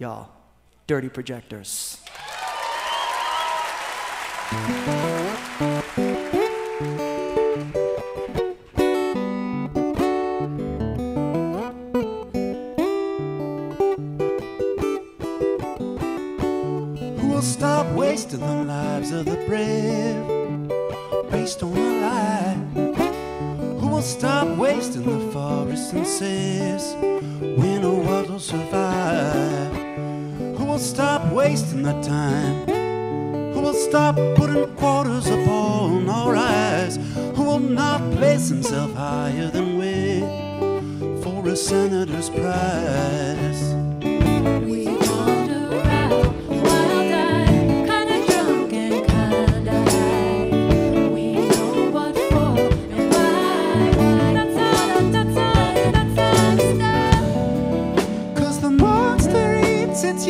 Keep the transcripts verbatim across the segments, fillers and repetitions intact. y'all, Dirty Projectors. We'll stop wasting the lives of the brave based on a lie. Who will stop wasting the forests and seas when a world will survive? Who will stop wasting the time? Who will stop putting quarters upon our eyes? Who will not place himself higher than we for a senator's prize? It's young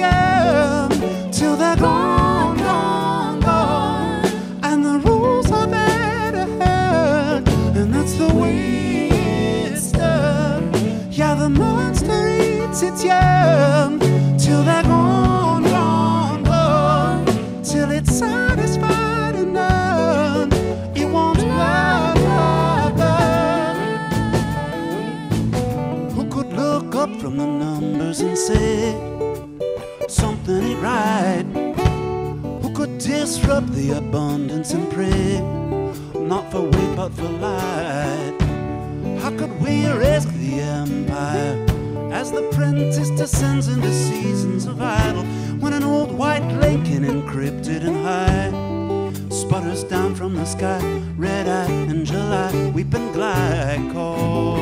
till they're gone, gone, gone, and the rules are better heard, and that's the way it's done. Yeah, the monster eats its young till they're gone, gone, gone, till it's satisfied and done. It won't burn, burn, burn. Who could look up from the numbers and say something ain't right? Who could disrupt the abundance and pray not for weight but for light? How could we risk the empire as the apprentice descends into seasons of idle, when an old white Lincoln encrypted and high sputters down from the sky, red-eyed in July, weeping glycol?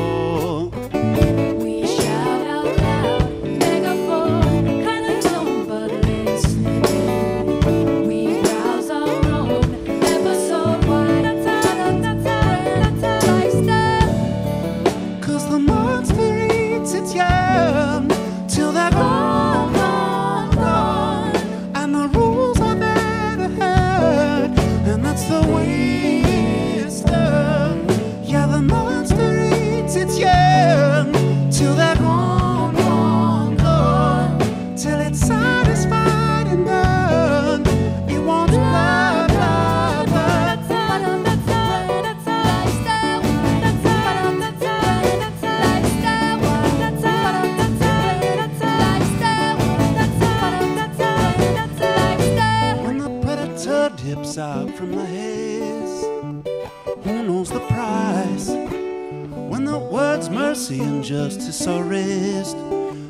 Dips out from the haze, who knows the price? When the words mercy and justice are raised,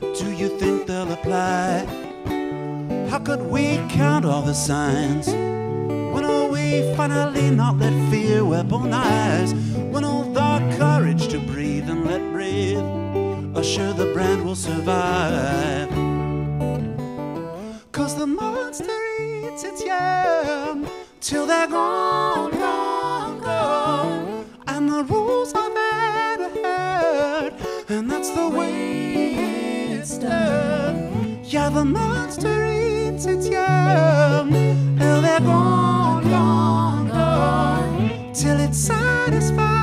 do you think they'll apply? How could we count all the signs? When are we finally not let fear weaponize? When all the courage to breathe and let breathe assure the brand will survive? Cause the monster eats its young till they're gone, gone, gone, and the rules are better heard, and that's the way it's done. Yeah, the monster eats its young till they're gone, gone, gone, till it's satisfied.